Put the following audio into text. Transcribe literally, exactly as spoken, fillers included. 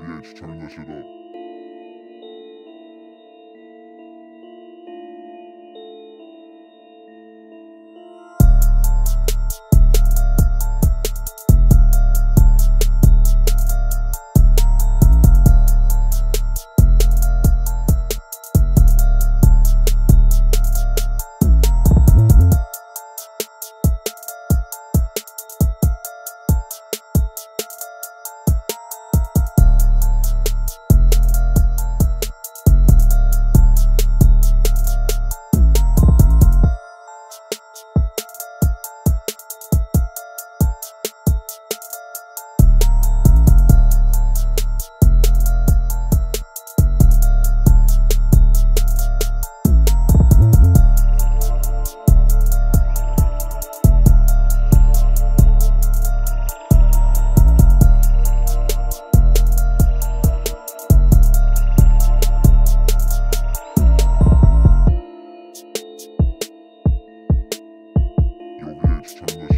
위에 지체하는 것이다. Just